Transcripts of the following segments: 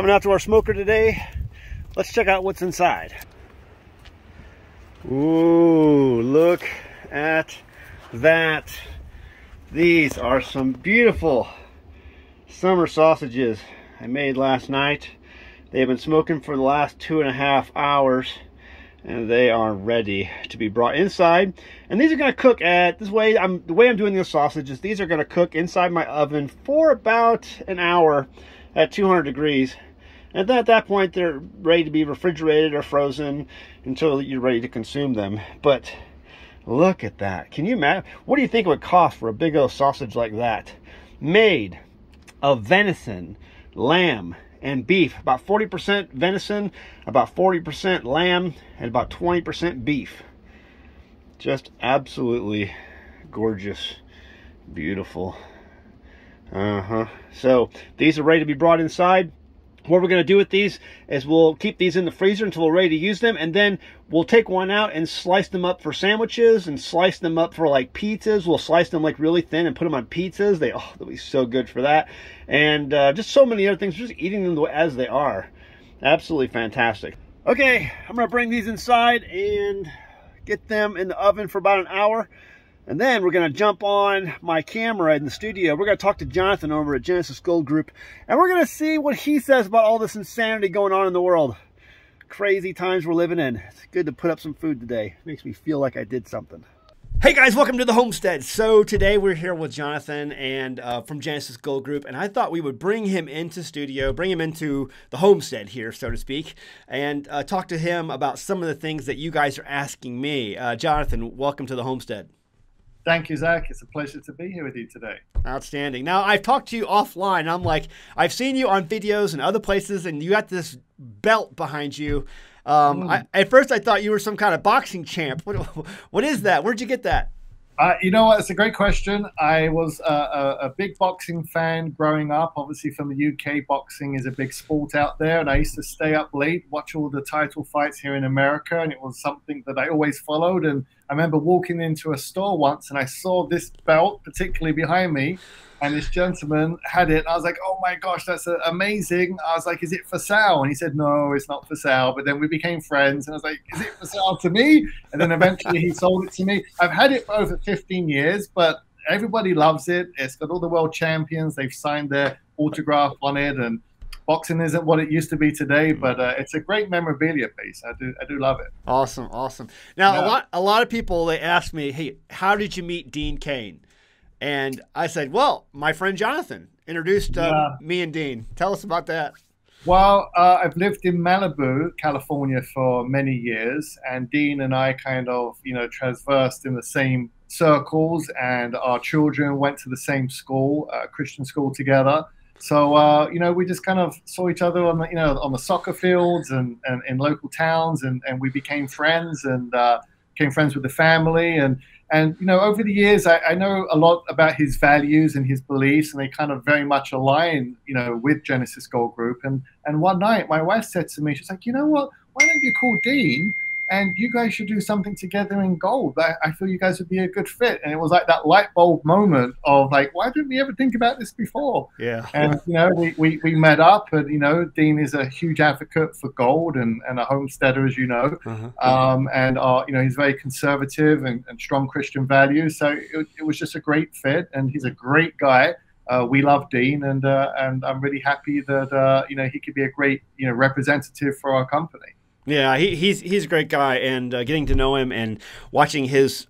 Coming out to our smoker today, let's check out what's inside. Ooh, look at that. These are some beautiful summer sausages I made last night. They've been smoking for the last 2.5 hours, and they are ready to be brought inside. And these are going to cook at this way. The way I'm doing these sausages, these are going to cook inside my oven for about an hour at 200 degrees. And then at that point, they're ready to be refrigerated or frozen until you're ready to consume them. But look at that. Can you imagine? What do you think it would cost for a big old sausage like that? Made of venison, lamb, and beef. About 40% venison, about 40% lamb, and about 20% beef. Just absolutely gorgeous, beautiful. So these are ready to be brought inside. What we're going to do with these is we'll keep these in the freezer until we're ready to use them, and then we'll take one out and slice them up for sandwiches and slice them up for like pizzas. We'll slice them like really thin and put them on pizzas. They'll be so good for that. And just so many other things, just eating them as they are. Absolutely fantastic. Okay, I'm going to bring these inside and get them in the oven for about an hour. And then we're going to jump on my camera in the studio. We're going to talk to Jonathan over at Genesis Gold Group. And we're going to see what he says about all this insanity going on in the world. Crazy times we're living in. It's good to put up some food today. It makes me feel like I did something. Hey guys, welcome to the homestead. So today we're here with Jonathan and from Genesis Gold Group, and I thought we would bring him into studio, bring him into the homestead here, so to speak, and talk to him about some of the things that you guys are asking me. Jonathan, welcome to the homestead. Thank you, Zach. It's a pleasure to be here with you today. Outstanding. Now, I've talked to you offline. I'm like, I've seen you on videos and other places, and you got this belt behind you. At first, I thought you were some kind of boxing champ. What is that? Where'd you get that? You know what? It's a great question. I was a big boxing fan growing up. Obviously, from the UK, boxing is a big sport out there. And I used to stay up late, watch all the title fights here in America. And it was something that I always followed. And I remember walking into a store once and I saw this belt, particularly behind me. And this gentleman had it. I was like, oh my gosh, that's amazing. I was like, is it for sale? And he said, no, it's not for sale. But then we became friends. And I was like, is it for sale to me? And then eventually he sold it to me. I've had it for over 15 years, but everybody loves it. It's got all the world champions. They've signed their autograph on it. And boxing isn't what it used to be today, but it's a great memorabilia piece. I do love it. Awesome, awesome. Now, yeah. a lot of people, they ask me, hey, how did you meet Dean Cain? And I said, well, my friend Jonathan introduced me and Dean. Tell us about that. Well, I've lived in Malibu, California for many years, and Dean and I kind of, you know, traversed in the same circles, and our children went to the same school, Christian school together. So, you know, we just kind of saw each other on the, you know, on the soccer fields and in local towns, and we became friends and became friends with the family. And you know, over the years, I know a lot about his values and his beliefs, and they kind of very much align, you know, with Genesis Gold Group. And one night, my wife said to me, she's like, you know what? Why don't you call Dean, and you guys should do something together in gold. I feel you guys would be a good fit. And it was like that light bulb moment of like, why didn't we ever think about this before? Yeah. And, you know, we met up, and, you know, Dean is a huge advocate for gold and a homesteader, as you know. And, you know, he's very conservative and strong Christian values. So it was just a great fit, and he's a great guy. We love Dean, and I'm really happy that, you know, he could be a great, you know, representative for our company. Yeah, he's a great guy, and getting to know him and watching his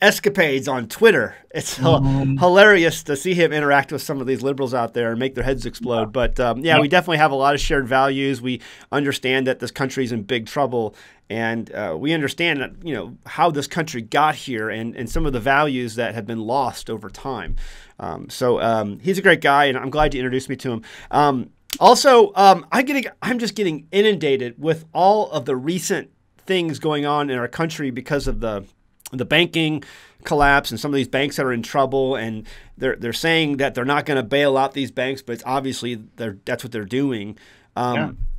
escapades on Twitter, it's hilarious to see him interact with some of these liberals out there and make their heads explode. Yeah. But yeah, we definitely have a lot of shared values. We understand that this country's in big trouble, and we understand that, you know, how this country got here and some of the values that have been lost over time. He's a great guy, and I'm glad you introduced me to him. I'm just getting inundated with all of the recent things going on in our country because of the banking collapse and some of these banks that are in trouble, and they're saying that they're not going to bail out these banks, but it's obviously that's what they're doing.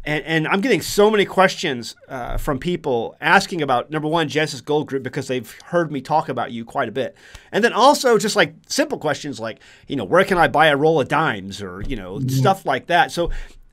And I'm getting so many questions from people asking about, number one, Genesis Gold Group, because they've heard me talk about you quite a bit. And then also just like simple questions like, you know, where can I buy a roll of dimes or, you know, stuff like that. So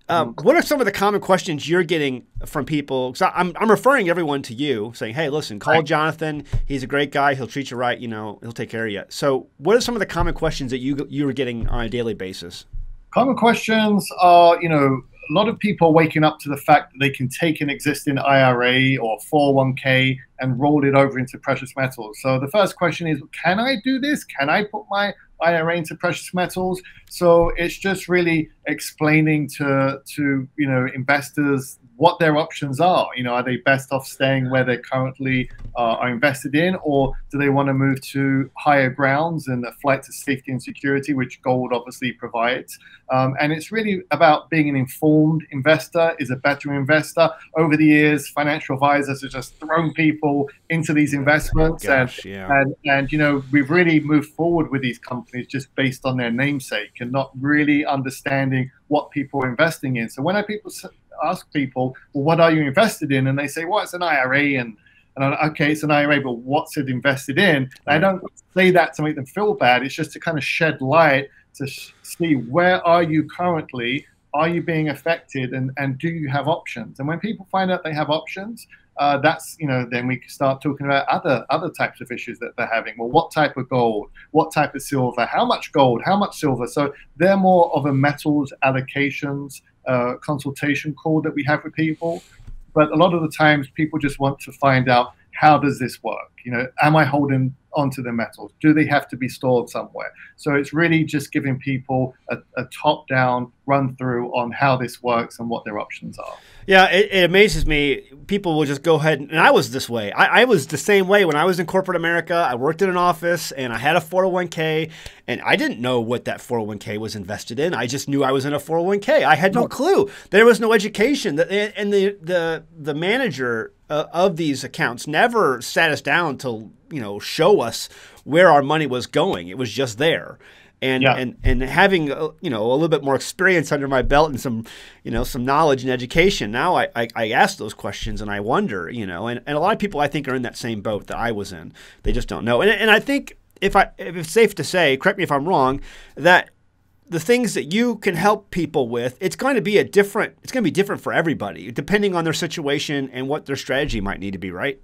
what are some of the common questions you're getting from people? Because I'm referring everyone to you saying, hey, listen, call Jonathan. He's a great guy. He'll treat you right. You know, he'll take care of you. So what are some of the common questions that you were getting on a daily basis? Common questions are, you know, a lot of people waking up to the fact that they can take an existing IRA or 401k and roll it over into precious metals. So the first question is, can I do this? Can I put my IRA into precious metals? So it's just really explaining to you know, investors what their options are. You know, are they best off staying where they currently are invested in, or do they want to move to higher grounds and a flight to safety and security, which gold obviously provides? And it's really about being an informed investor, is a better investor. Over the years, financial advisors have just thrown people into these investments. And you know, we've really moved forward with these companies just based on their namesake and not really understanding what people are investing in. So when people ask people, well, what are you invested in? And they say, well, it's an IRA. And I'm like, okay, it's an IRA, but what's it invested in? And I don't say that to make them feel bad. It's just to kind of shed light to see where are you currently, are you being affected, and do you have options? And when people find out they have options, that's, you know, then we can start talking about other types of issues that they're having. Well, what type of gold? What type of silver? How much gold? How much silver? So they're more of a metals allocations consultation call that we have with people. But a lot of the times people just want to find out, how does this work? You know, am I holding onto the metals? Do they have to be stored somewhere? So it's really just giving people a top-down run-through on how this works and what their options are. Yeah, it amazes me. People will just go ahead, and I was this way. I was the same way when I was in corporate America. I worked in an office, and I had a 401k, and I didn't know what that 401k was invested in. I just knew I was in a 401k. I had no clue. There was no education, and the manager of these accounts never sat us down to, you know, show us where our money was going. It was just there. And having, you know, a little bit more experience under my belt and some, you know, some knowledge and education, now I ask those questions and I wonder, you know, and a lot of people I think are in that same boat that I was in. They just don't know. And I think if it's safe to say, correct me if I'm wrong, that the things that you can help people with, it's going to be different for everybody depending on their situation and what their strategy might need to be, right?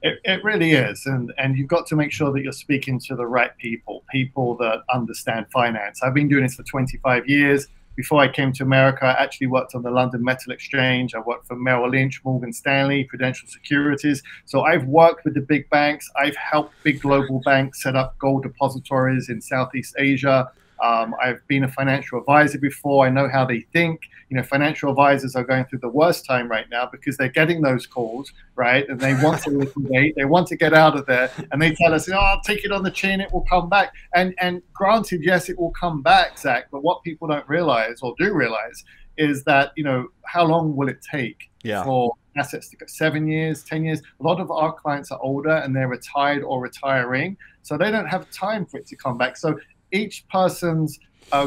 It really is, and you've got to make sure that you're speaking to the right people, people that understand finance. I've been doing this for 25 years. Before I came to America, I actually worked on the London Metal Exchange. I worked for Merrill Lynch, Morgan Stanley, Prudential Securities. So I've worked with the big banks. I've helped big global banks set up gold depositories in Southeast Asia. I've been a financial advisor before. I know how they think. You know, financial advisors are going through the worst time right now because they're getting those calls, right? And they want to liquidate, they want to get out of there, and they tell us, "Oh, I'll take it on the chin. It will come back." And granted, yes, it will come back, Zach. But what people don't realize, or do realize, is that, you know, how long will it take for assets to go? 7 years, 10 years. A lot of our clients are older and they're retired or retiring, so they don't have time for it to come back. So each person's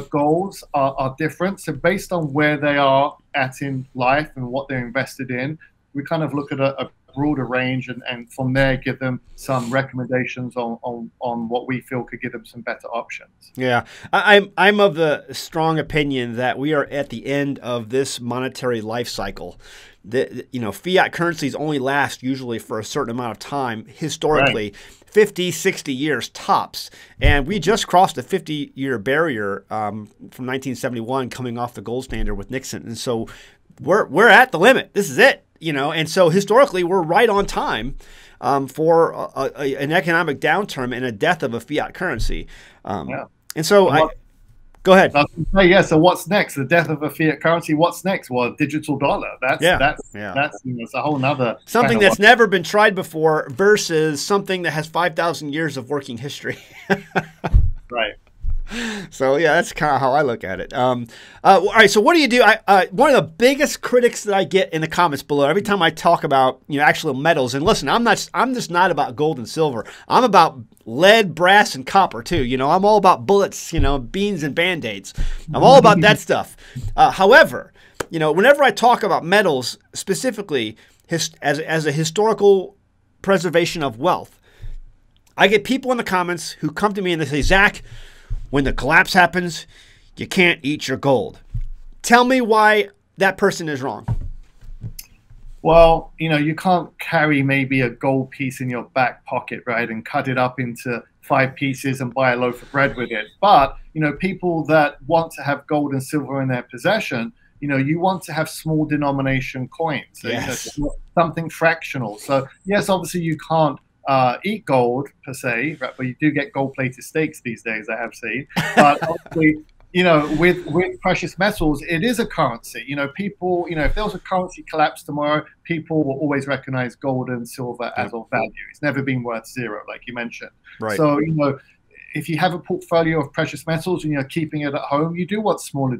goals are different. So based on where they are at in life and what they're invested in, we kind of look at a broader range and from there give them some recommendations on what we feel could give them some better options. Yeah. I'm of the strong opinion that we are at the end of this monetary life cycle. You know, fiat currencies only last usually for a certain amount of time historically. Right. 50, 60 years tops. And we just crossed the 50-year barrier from 1971 coming off the gold standard with Nixon. And so we're at the limit. This is it, you know. And so historically, we're right on time for an economic downturn and a death of a fiat currency. And so go ahead. So what's next? The death of a fiat currency. What's next? Well, digital dollar. That's a whole nother something that's never been tried before versus something that has 5,000 years of working history. Right. So yeah, that's kind of how I look at it. All right. So what do you do? One of the biggest critics that I get in the comments below every time I talk about, you know, actual metals. And listen, I'm just not about gold and silver. I'm about lead, brass, and copper too. You know, I'm all about bullets, you know, beans and Band-Aids. I'm all about that stuff. However, You know, whenever I talk about metals specifically as a historical preservation of wealth, I get people in the comments who come to me and they say, Zach, when the collapse happens, you can't eat your gold. Tell me why that person is wrong. Well, you know, you can't carry maybe a gold piece in your back pocket, right, and cut it up into 5 pieces and buy a loaf of bread with it. But, you know, people that want to have gold and silver in their possession, you know, you want to have small denomination coins. So, yes. You know, something fractional. So, yes, obviously you can't eat gold per se, right, but you do get gold-plated steaks these days, I have seen. But obviously, you know, with precious metals, it is a currency. You know, people, you know, if there was a currency collapse tomorrow, people will always recognize gold and silver as of value. It's never been worth zero, like you mentioned. Right. So, you know, if you have a portfolio of precious metals and you're keeping it at home, you do want smaller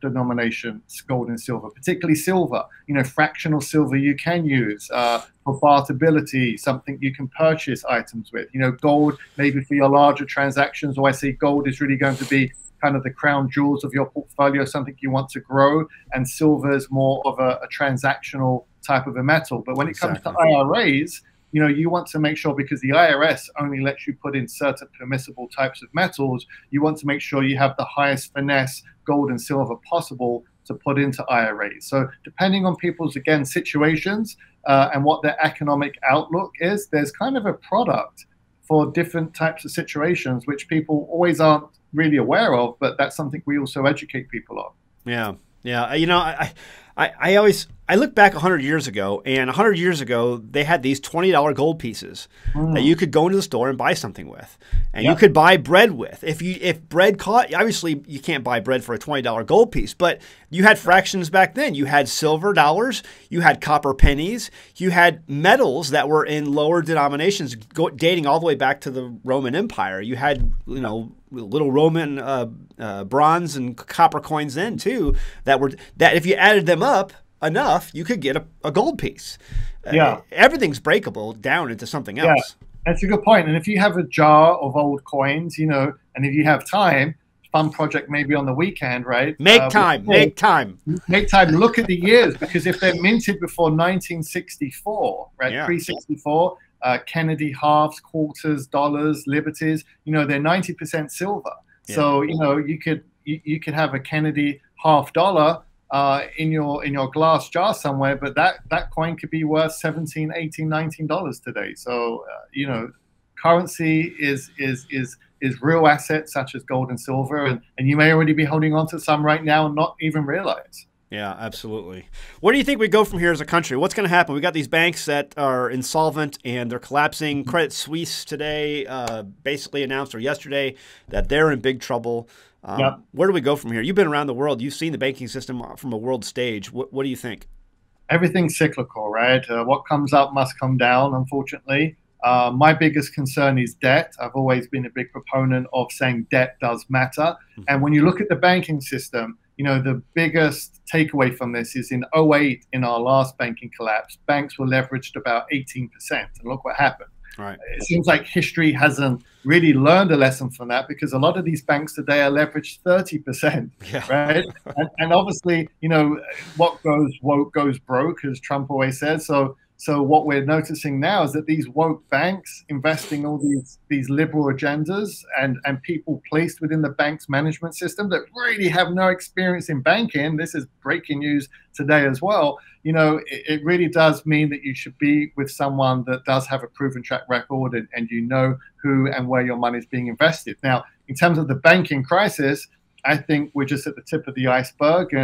denominations, gold and silver, particularly silver. You know, fractional silver you can use for barterability, something you can purchase items with. You know, gold maybe for your larger transactions, or I say gold is really going to be kind of the crown jewels of your portfolio, something you want to grow, and silver is more of a transactional type of a metal. But when it comes to IRAs, you know, you want to make sure, because the IRS only lets you put in certain permissible types of metals, you want to make sure you have the highest finesse gold and silver possible to put into IRAs. So depending on people's, again, situations and what their economic outlook is, there's kind of a product for different types of situations, which people always aren't really aware of, but that's something we also educate people on. Yeah. Yeah. You know, I look back 100 years ago, and 100 years ago, they had these $20 gold pieces that you could go into the store and buy something with, and you could buy bread with. If bread caught, obviously you can't buy bread for a $20 gold piece, but you had fractions back then. You had silver dollars, you had copper pennies, you had metals that were in lower denominations dating all the way back to the Roman Empire. You had, you know, little Roman bronze and copper coins then too, that were, that if you added them up enough, you could get a gold piece. Everything's breakable down into something else. Yeah, that's a good point. And if you have a jar of old coins, you know, and if you have time, fun project maybe on the weekend, right? Make time, make time. Make time. Look at the years, because if they're minted before 1964, right, pre-64, Kennedy halves, quarters, dollars, liberties, you know, they're 90% silver. Yeah. So, you know, you could have a Kennedy half dollar in your glass jar somewhere, but that coin could be worth $17, $18, $19 today. So, you know, currency is real assets such as gold and silver, and you may already be holding on to some right now and not even realize. Yeah, absolutely. Where do you think we go from here as a country? What's going to happen? We got these banks that are insolvent and they're collapsing. Credit Suisse today basically announced, or yesterday, that they're in big trouble. Where do we go from here? You've been around the world. You've seen the banking system from a world stage. What do you think? Everything's cyclical, right? What comes up must come down, unfortunately. My biggest concern is debt. I've always been a big proponent of saying debt does matter. And when you look at the banking system, you know, the biggest takeaway from this is in 2008, in our last banking collapse, banks were leveraged about 18%. And look what happened. Right. It seems like history hasn't really learned a lesson from that, because a lot of these banks today are leveraged 30%, right? And obviously, you know, what goes woke goes broke, as Trump always says. So what we're noticing now is that these woke banks investing all these liberal agendas and people placed within the bank's management system that really have no experience in banking. This is breaking news today as well. You know, it really does mean that you should be with someone that does have a proven track record and you know who and where your money is being invested. Now, in terms of the banking crisis, I think we're just at the tip of the iceberg,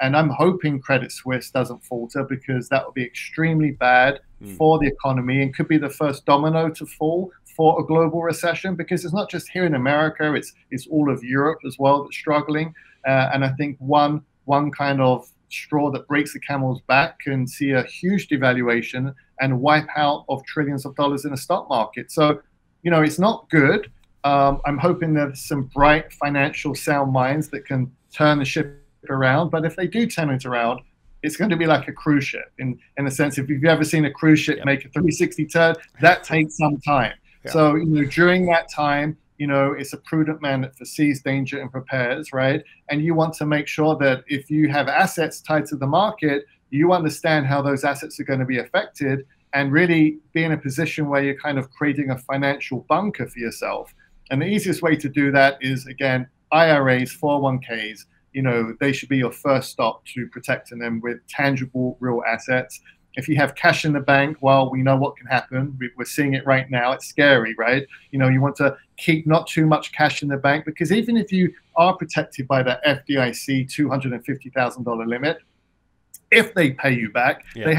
and I'm hoping Credit Suisse doesn't falter, because that would be extremely bad for the economy and could be the first domino to fall for a global recession, because it's not just here in America, it's all of Europe as well that's struggling. And I think one kind of straw that breaks the camel's back can see a huge devaluation and wipe out of trillions of dollars in the stock market. So, you know, it's not good. I'm hoping there's some bright financial sound minds that can turn the ship around, but if they do turn it around, it's going to be like a cruise ship in a sense. If you've ever seen a cruise ship make a 360 turn, that takes some time. So, you know, during that time, you know, it's a prudent man that foresees danger and prepares, right? And you want to make sure that if you have assets tied to the market, you understand how those assets are going to be affected and really be in a position where you're kind of creating a financial bunker for yourself. And the easiest way to do that is, again, IRAs, 401ks, you know, they should be your first stop to protecting them with tangible, real assets. If you have cash in the bank, well, we know what can happen. We're seeing it right now. It's scary, right? You know, you want to keep not too much cash in the bank, because even if you are protected by that FDIC $250,000 limit, if they pay you back, yeah, they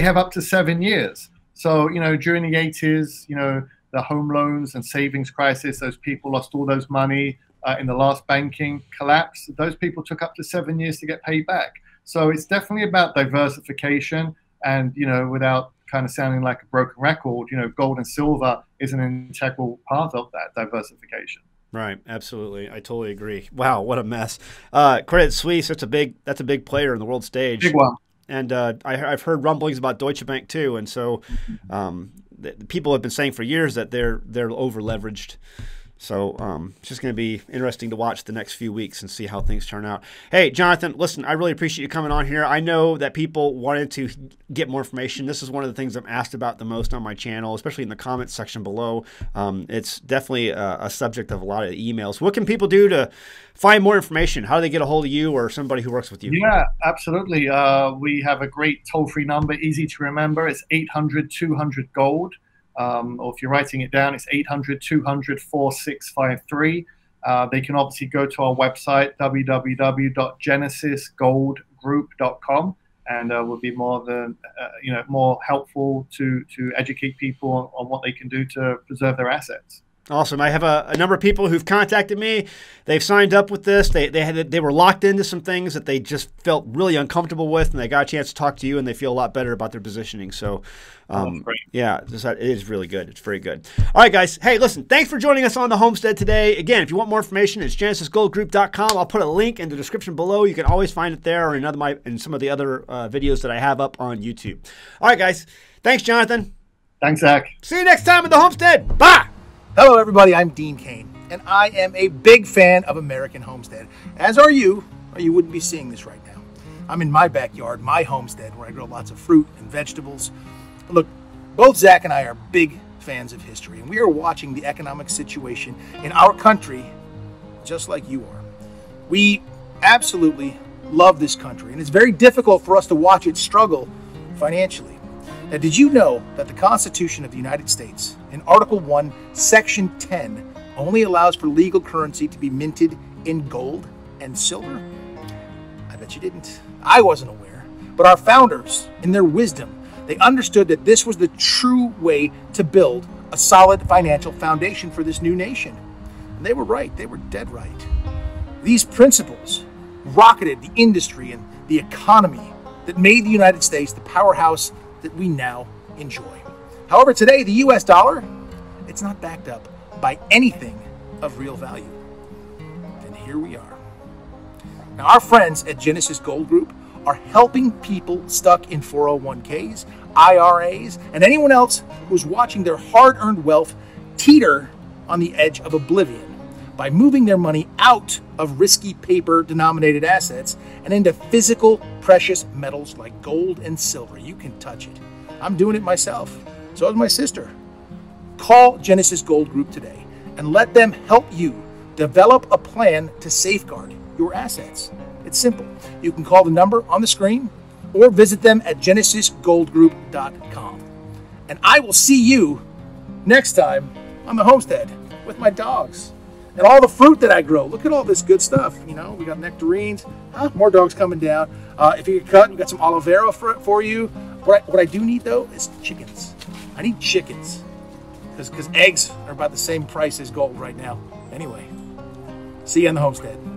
have up to 7 years. So, you know, during the 80s, you know, the home loans and savings crisis, those people lost all those money in the last banking collapse. Those people took up to 7 years to get paid back. So it's definitely about diversification, and, you know, without kind of sounding like a broken record, you know, gold and silver is an integral part of that diversification. Right. Absolutely. I totally agree. Wow. What a mess. Credit Suisse, that's a big player in the world stage. Big one. And I've heard rumblings about Deutsche Bank too. And so people have been saying for years that they're over-leveraged. So it's just going to be interesting to watch the next few weeks and see how things turn out. Hey, Jonathan, listen, I really appreciate you coming on here. I know that people wanted to get more information. This is one of the things I'm asked about the most on my channel, especially in the comments section below. It's definitely a subject of a lot of emails. What can people do to find more information? How do they get a hold of you or somebody who works with you? Yeah, absolutely. We have a great toll-free number, easy to remember. It's 800-200-GOLD. Or if you're writing it down, it's 800-200-4653. They can obviously go to our website, www.genesisgoldgroup.com, and we'll be more than you know, more helpful to educate people on what they can do to preserve their assets. Awesome. I have a number of people who've contacted me. They've signed up with this. They were locked into some things that they just felt really uncomfortable with, and they got a chance to talk to you, and they feel a lot better about their positioning. So, yeah, it is really good. It's very good. All right, guys. Hey, listen, thanks for joining us on The Homestead today. Again, if you want more information, it's genesisgoldgroup.com. I'll put a link in the description below. You can always find it there, or in some of the other videos that I have up on YouTube. All right, guys. Thanks, Jonathan. Thanks, Zach. See you next time at The Homestead. Bye. Hello everybody, I'm Dean Cain, and I am a big fan of American Homestead, as are you, or you wouldn't be seeing this right now. I'm in my backyard, my homestead, where I grow lots of fruit and vegetables. But look, both Zach and I are big fans of history, and we are watching the economic situation in our country just like you are. We absolutely love this country, and it's very difficult for us to watch it struggle financially. Now, did you know that the Constitution of the United States, in Article 1, Section 10, only allows for legal currency to be minted in gold and silver? I bet you didn't. I wasn't aware. But our founders, in their wisdom, they understood that this was the true way to build a solid financial foundation for this new nation. And they were right. They were dead right. These principles rocketed the industry and the economy that made the United States the powerhouse that we now enjoy. However, today, the US dollar, it's not backed up by anything of real value. And here we are. Now, our friends at Genesis Gold Group are helping people stuck in 401ks, IRAs, and anyone else who's watching their hard-earned wealth teeter on the edge of oblivion by moving their money out of risky paper-denominated assets and into physical precious metals like gold and silver. You can touch it. I'm doing it myself. So is my sister. Call Genesis Gold Group today and let them help you develop a plan to safeguard your assets. It's simple. You can call the number on the screen or visit them at genesisgoldgroup.com. And I will see you next time on The Homestead with my dogs and all the fruit that I grow. Look at all this good stuff. You know, we got nectarines, more dogs coming down. If you cut, we got some aloe vera for you. What I do need though is chickens. I need chickens because eggs are about the same price as gold right now. Anyway, see you on The Homestead.